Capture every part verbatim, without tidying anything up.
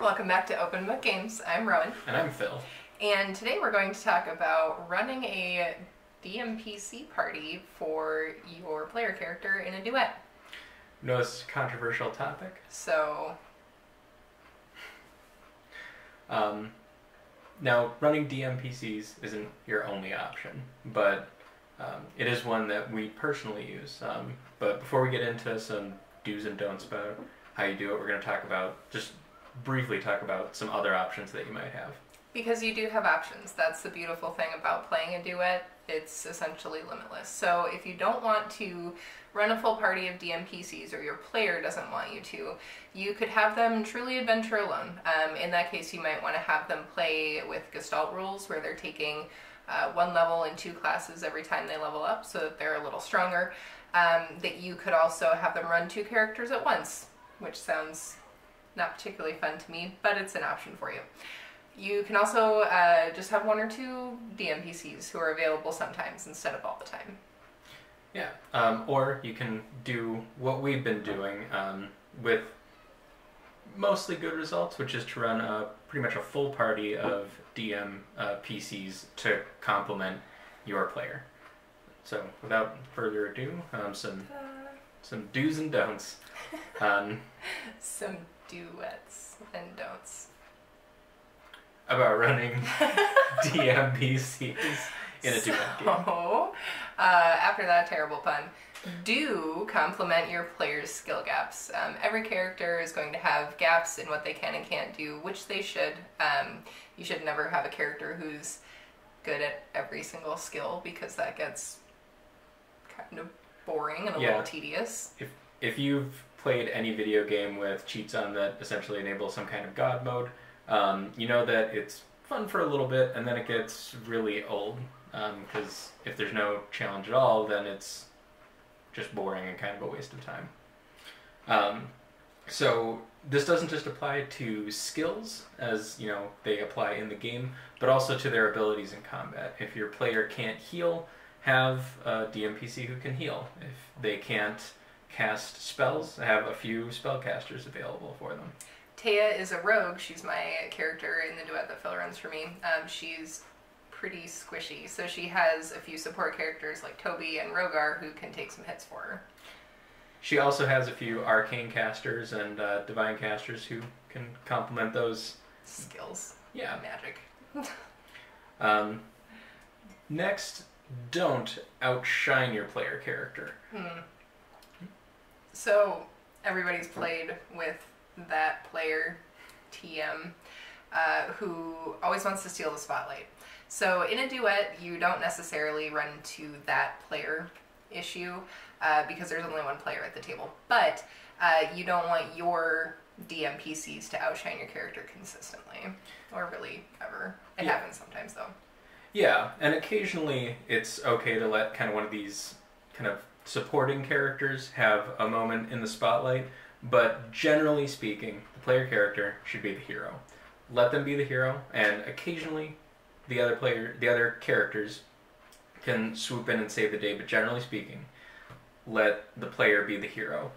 Welcome back to Open Book Games. I'm Rowan. And I'm Phil. And today we're going to talk about running a D M P C party for your player character in a duet. No, it's a controversial topic. So... Um, now, running D M P Cs isn't your only option, but um, it is one that we personally use. Um, but before we get into some do's and don'ts about how you do it, we're going to talk about, just briefly talk about some other options that you might have. Because you do have options. That's the beautiful thing about playing a duet. It's essentially limitless. So if you don't want to run a full party of D M P Cs, or your player doesn't want you to, you could have them truly adventure alone. Um, in that case, you might want to have them play with Gestalt rules, where they're taking uh, one level and two classes every time they level up, so that they're a little stronger. Um, that you could also have them run two characters at once, which sounds not particularly fun to me, but it's an option for you. You can also uh, just have one or two D M P Cs who are available sometimes instead of all the time. Yeah, um, or you can do what we've been doing um, with mostly good results, which is to run a, pretty much a full party of D M P Cs to complement your player. So without further ado, um, some some do's and don'ts. Um, some duets and don'ts. About running D M P Cs in a duet game. So, uh, after that terrible pun, do complement your player's skill gaps. Um, every character is going to have gaps in what they can and can't do, which they should. Um, you should never have a character who's good at every single skill, because that gets kind of boring and a yeah. little tedious. If, if you've played any video game with cheats on that essentially enable some kind of god mode, Um, you know that it's fun for a little bit, and then it gets really old, because um, if there's no challenge at all, then it's just boring and kind of a waste of time. Um, so this doesn't just apply to skills, as you know they apply in the game, but also to their abilities in combat. If your player can't heal, have a D M P C who can heal. If they can't cast spells, have a few spellcasters available for them. Taya is a rogue. She's my character in the duet that Phil runs for me. Um, she's pretty squishy, so she has a few support characters like Toby and Rogar who can take some hits for her. She also has a few arcane casters and uh, divine casters who can complement those skills. Yeah. Magic. um, next, don't outshine your player character. Hmm. So, everybody's played with that player, T M, uh, who always wants to steal the spotlight. So in a duet, you don't necessarily run into that player issue uh, because there's only one player at the table, but uh, you don't want your D M P Cs to outshine your character consistently, or really ever. It yeah. happens sometimes, though. Yeah, and occasionally it's okay to let kind of one of these kind of supporting characters have a moment in the spotlight, but generally speaking, the player character should be the hero. Let them be the hero, and occasionally the other player, the other characters can swoop in and save the day, but generally speaking, let the player be the hero.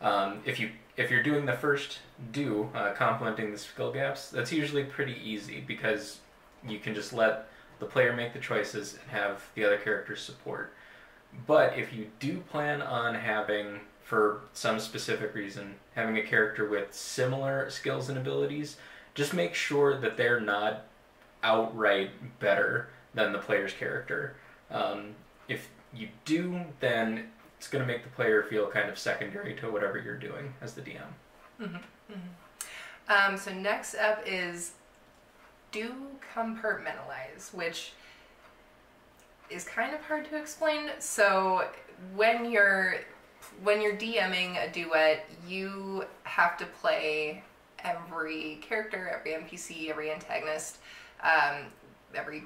Um, if you, if you're doing the first do, uh, complementing the skill gaps, that's usually pretty easy, because you can just let the player make the choices and have the other characters support. But if you do plan on having, for some specific reason, having a character with similar skills and abilities, just make sure that they're not outright better than the player's character. Um, if you do, then it's going to make the player feel kind of secondary to whatever you're doing as the D M. Mm-hmm. Mm-hmm. Um, so next up is do compartmentalize, which is kind of hard to explain. So when you're... When you're DMing a duet, you have to play every character, every N P C, every antagonist, um, every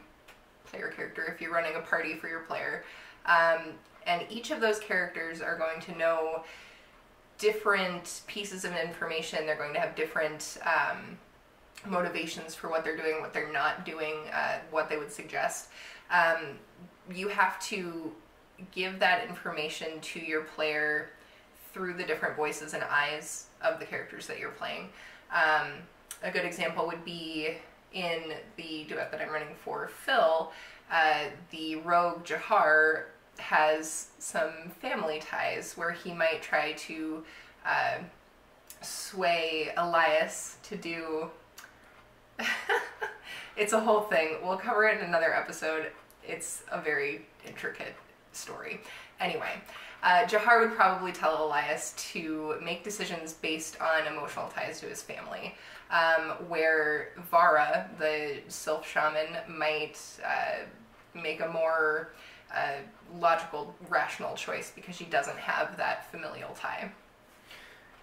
player character if you're running a party for your player. Um, and each of those characters are going to know different pieces of information. They're going to have different um, motivations for what they're doing, what they're not doing, uh, what they would suggest. Um, you have to give that information to your player through the different voices and eyes of the characters that you're playing. Um, A good example would be in the duet that I'm running for Phil, uh, the rogue Jahar has some family ties where he might try to uh, sway Elias to do... It's a whole thing. We'll cover it in another episode. It's a very intricate story. Anyway, uh, Jahar would probably tell Elias to make decisions based on emotional ties to his family, um, where Vara, the sylph shaman, might uh, make a more uh, logical, rational choice because she doesn't have that familial tie.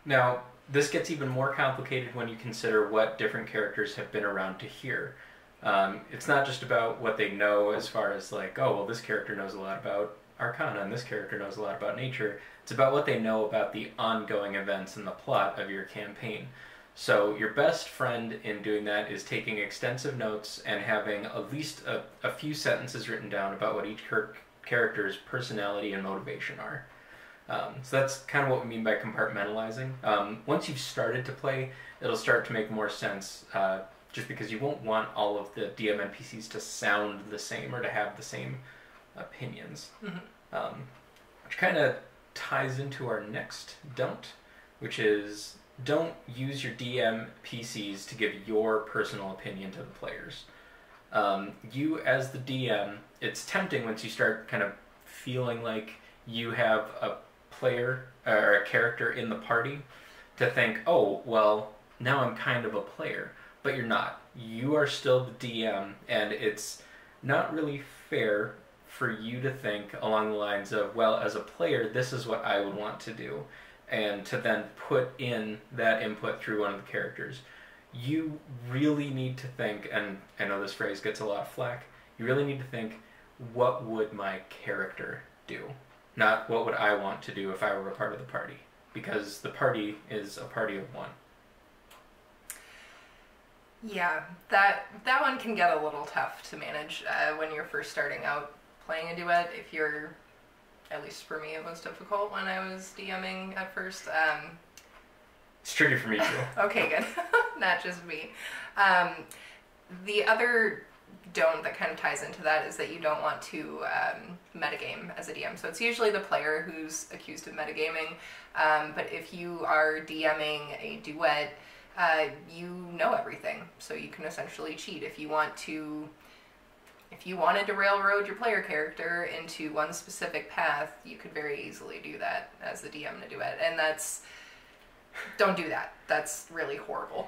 Now, this gets even more complicated when you consider what different characters have been around to hear. Um, it's not just about what they know as far as like, oh, well, this character knows a lot about Arcana and this character knows a lot about nature. It's about what they know about the ongoing events and the plot of your campaign. So your best friend in doing that is taking extensive notes and having at least a, a few sentences written down about what each character's personality and motivation are. Um, so that's kind of what we mean by compartmentalizing. Um, once you've started to play, it'll start to make more sense, uh, just because you won't want all of the D M N P Cs to sound the same or to have the same opinions. Mm-hmm. Um, which kind of ties into our next don't, which is don't use your D M P Cs to give your personal opinion to the players. Um, you as the D M, it's tempting once you start kind of feeling like you have a player or a character in the party to think, oh, well, now I'm kind of a player. But you're not. You are still the D M, and it's not really fair for you to think along the lines of, well, as a player, this is what I would want to do, and to then put in that input through one of the characters. You really need to think, and I know this phrase gets a lot of flack, you really need to think, what would my character do? Not what would I want to do if I were a part of the party, because the party is a party of one. Yeah, that that one can get a little tough to manage uh, when you're first starting out playing a duet. If you're, at least for me, it was difficult when I was DMing at first. Um, it's tricky for me too. Okay, good. Not just me. Um, the other don't that kind of ties into that is that you don't want to um, metagame as a D M. So it's usually the player who's accused of metagaming, um, but if you are DMing a duet, Uh, you know everything, so you can essentially cheat if you want to. If you wanted to railroad your player character into one specific path, you could very easily do that as the D M in a duet, and that's don't do that. That's really horrible.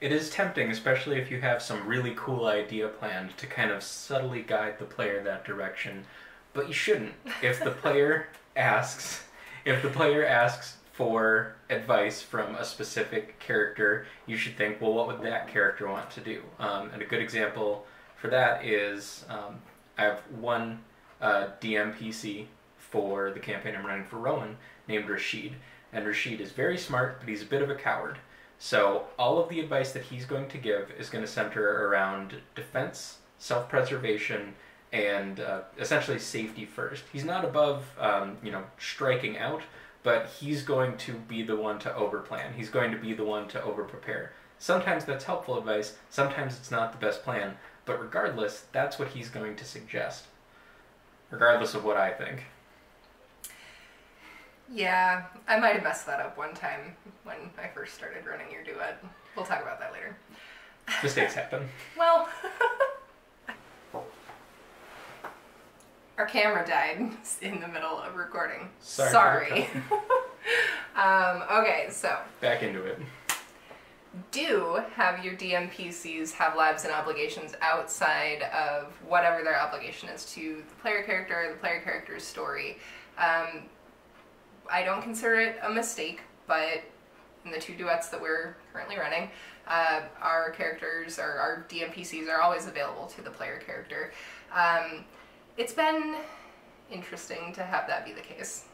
It is tempting, especially if you have some really cool idea planned to kind of subtly guide the player that direction, but you shouldn't. If the player asks, if the player asks. for advice from a specific character, you should think, well, what would that character want to do? Um, and a good example for that is um, I have one uh, D M P C for the campaign I'm running for Rowan named Rashid. And Rashid is very smart, but he's a bit of a coward. So all of the advice that he's going to give is going to center around defense, self-preservation, and uh, essentially safety first. He's not above um, you know, striking out, but he's going to be the one to overplan. He's going to be the one to overprepare. Sometimes that's helpful advice, sometimes it's not the best plan, but regardless, that's what he's going to suggest, regardless of what I think. Yeah, I might have messed that up one time when I first started running your duet. We'll talk about that later. Mistakes happen. Well... Our camera died in the middle of recording. Sorry. Sorry. um, okay, so. Back into it. Do have your D M P Cs have lives and obligations outside of whatever their obligation is to the player character or the player character's story. Um, I don't consider it a mistake, but in the two duets that we're currently running, uh, our characters or our D M P Cs are always available to the player character. Um, It's been interesting to have that be the case.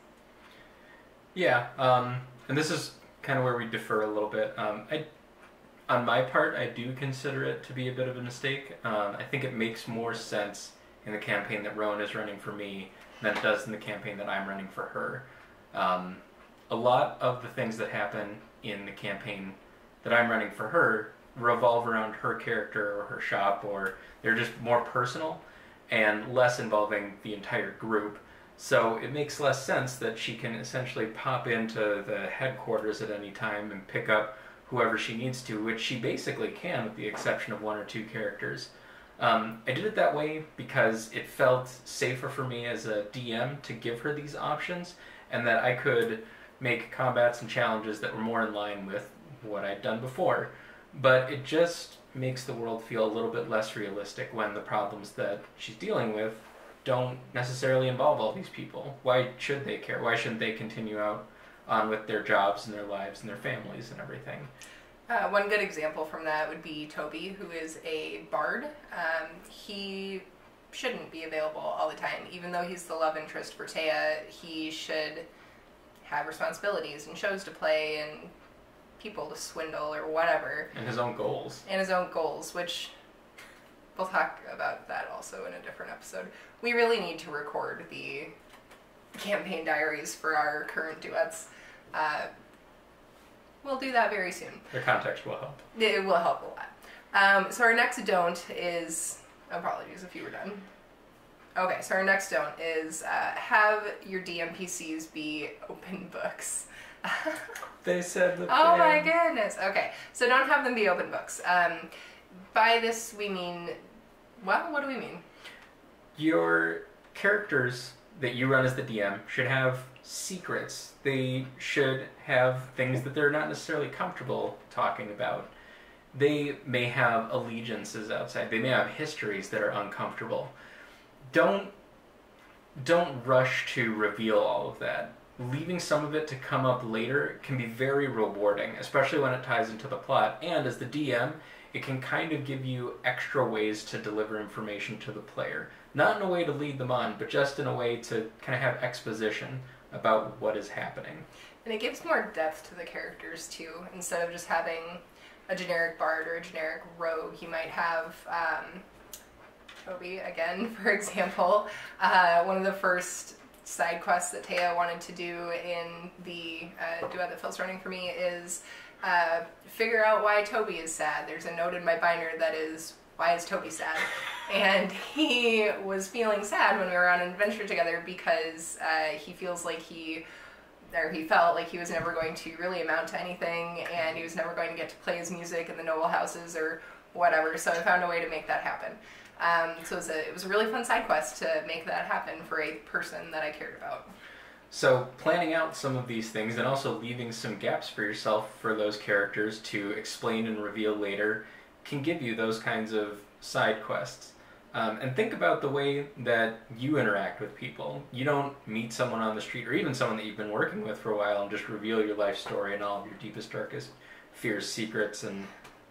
Yeah, um, and this is kind of where we differ a little bit. Um, I, on my part, I do consider it to be a bit of a mistake. Um, I think it makes more sense in the campaign that Rowan is running for me than it does in the campaign that I'm running for her. Um, a lot of the things that happen in the campaign that I'm running for her revolve around her character or her shop, or they're just more personal and less involving the entire group. So it makes less sense that she can essentially pop into the headquarters at any time and pick up whoever she needs to, which she basically can with the exception of one or two characters. Um, I did it that way because it felt safer for me as a D M to give her these options, and that I could make combats and challenges that were more in line with what I'd done before. But it just makes the world feel a little bit less realistic when the problems that she's dealing with don't necessarily involve all these people. Why should they care? Why shouldn't they continue out on with their jobs and their lives and their families and everything? Uh, one good example from that would be Toby, who is a bard. Um, he shouldn't be available all the time. Even though he's the love interest for Taya, he should have responsibilities and shows to play and people to swindle or whatever. And his own goals. And his own goals, which we'll talk about that also in a different episode. We really need to record the campaign diaries for our current duets. Uh, we'll do that very soon. The context will help. It will help a lot. Um, so our next don't is... Apologies if you were done. Okay, so our next don't is uh, have your D M P Cs be open books. They said the Oh thing. My goodness. Okay, so don't have them be open books. Um, by this we mean, well, what do we mean? Your characters that you run as the D M should have secrets. They should have things that they're not necessarily comfortable talking about. They may have allegiances outside. They may have histories that are uncomfortable. Don't, don't rush to reveal all of that. Leaving some of it to come up later can be very rewarding, especially when it ties into the plot. And as the D M, it can kind of give you extra ways to deliver information to the player. Not in a way to lead them on, but just in a way to kind of have exposition about what is happening. And it gives more depth to the characters, too. Instead of just having a generic bard or a generic rogue, you might have... Um, Toby, again, for example, uh, one of the first side quests that Taya wanted to do in the uh, duet that Phil's running for me is uh, figure out why Toby is sad. There's a note in my binder that is, why is Toby sad? And he was feeling sad when we were on an adventure together because uh, he feels like he, or he felt like he was never going to really amount to anything, and he was never going to get to play his music in the noble houses or whatever, so I found a way to make that happen. Um, so it was, a, it was a really fun side quest to make that happen for a person that I cared about. So planning out some of these things and also leaving some gaps for yourself for those characters to explain and reveal later can give you those kinds of side quests. Um, and think about the way that you interact with people. You don't meet someone on the street or even someone that you've been working with for a while and just reveal your life story and all of your deepest, darkest fears, secrets, and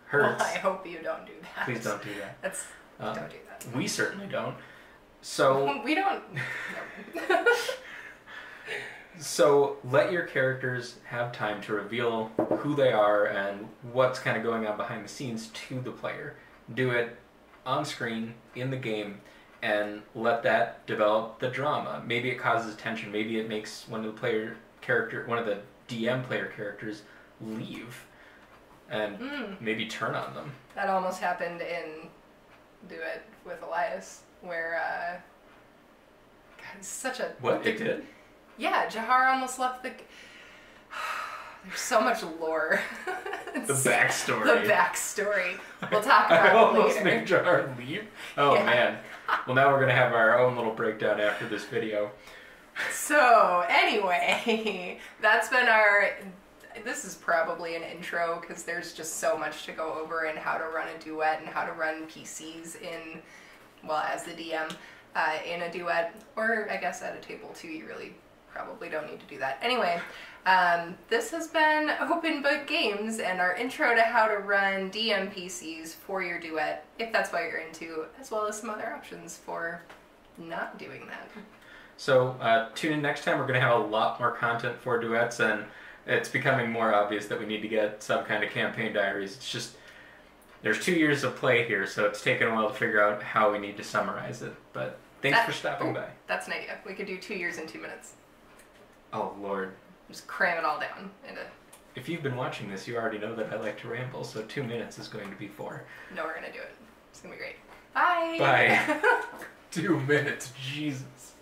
hurts. Well, I hope you don't do that. Please don't do that. That's... Um, don't do that. We certainly don't. So we don't. So let your characters have time to reveal who they are and what's kind of going on behind the scenes to the player. Do it on screen in the game, and let that develop the drama. Maybe it causes tension. Maybe it makes one of the player character, one of the D M player characters, leave, and mm. maybe turn on them. That almost happened in. Do it with Elias, where uh, God, it's such a what it did. Yeah, Jahar almost left the. There's so much lore. The backstory. The backstory. We'll talk about it later. I almost made Jahar leave. Oh yeah. Man. Well, now we're gonna have our own little breakdown after this video. So anyway, that's been our. This is probably an intro because there's just so much to go over in how to run a duet and how to run P Cs in, well, as the D M uh, in a duet, or I guess at a table too. You really probably don't need to do that. Anyway, um, this has been Open Book Games and our intro to how to run D M P Cs for your duet, if that's what you're into, as well as some other options for not doing that. So uh, tune in next time. We're going to have a lot more content for duets, and it's becoming more obvious that we need to get some kind of campaign diaries. It's just, there's two years of play here, so it's taken a while to figure out how we need to summarize it. But thanks that, for stopping ooh, by. That's an idea. We could do two years in two minutes. Oh, Lord. Just cram it all down into... If you've been watching this, you already know that I like to ramble, so two minutes is going to be four. No, we're going to do it. It's going to be great. Bye! Bye! Two minutes, Jesus.